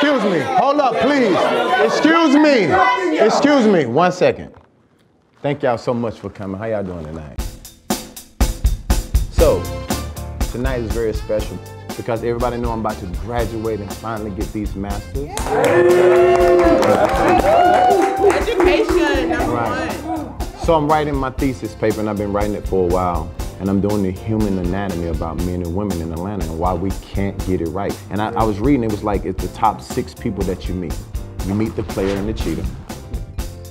Excuse me. Hold up, please. Excuse me. Excuse me. 1 second. Thank y'all so much for coming. How y'all doing tonight? So, tonight is very special because everybody know I'm about to graduate and finally get these masters. Education, number one. So I'm writing my thesis paper, and I've been writing it for a while. And I'm doing the human anatomy about men and women in Atlanta and why we can't get it right. And I was reading, it was like it's the top 6 people that you meet. You meet the player and the cheater.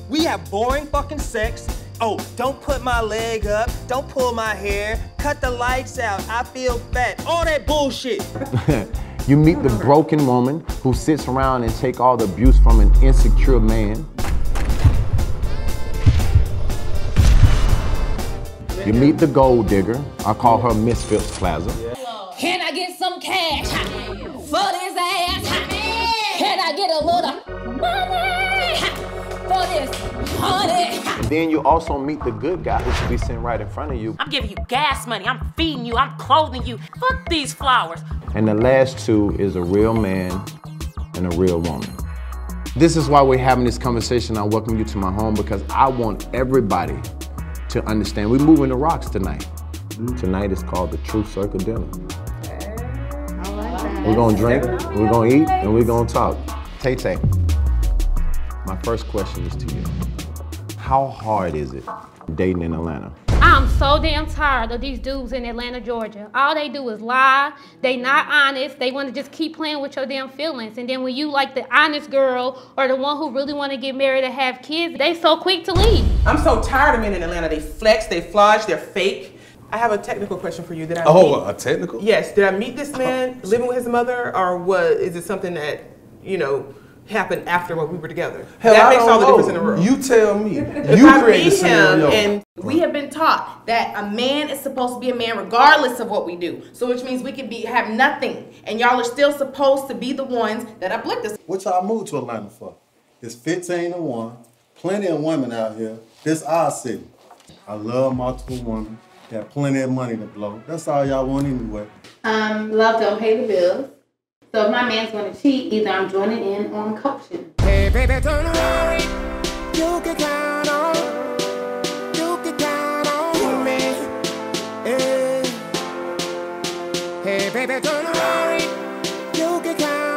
We have boring fucking sex. Oh, don't put my leg up. Don't pull my hair. Cut the lights out. I feel fat. All that bullshit. You meet the broken woman who sits around and take all the abuse from an insecure man. You meet the gold digger. I call her Miss Phipps Plaza. Can I get some cash for this ass? Can I get a little money for this honey? And then you also meet the good guy who should be sitting right in front of you. I'm giving you gas money. I'm feeding you. I'm clothing you. Fuck these flowers. And the last two is a real man and a real woman. This is why we're having this conversation. I welcome you to my home because I want everybody to understand. We're moving the rocks tonight. Tonight is called the Truth Circle Dinner. We're gonna drink, we're gonna eat, and we're gonna talk. Tay-Tay, my first question is to you. How hard is it dating in Atlanta? I'm so damn tired of these dudes in Atlanta, Georgia. All they do is lie. They not honest. They want to just keep playing with your damn feelings. And then when you like the honest girl or the one who really want to get married and have kids, they so quick to leave. I'm so tired of men in Atlanta. They flex, they flaunt, they're fake. I have a technical question for you. Did I meet, a technical? Yes. Did I meet this man living with his mother, or is it something that, you know, happened after when we were together? Hell, that makes all the difference in the world. You tell me. You create the scenario. And we have been taught that a man is supposed to be a man regardless of what we do. So which means we can have nothing, and y'all are still supposed to be the ones that uplift us. What y'all moved to Atlanta for? It's 15-1. Plenty of women out here. This our city. I love multiple women. Got plenty of money to blow. That's all y'all want anyway. Love don't pay the bills. So if my man's gonna cheat, either I'm joining in on coaching. Hey baby, don't worry, you can count on me. Hey baby, don't worry, you can count on me.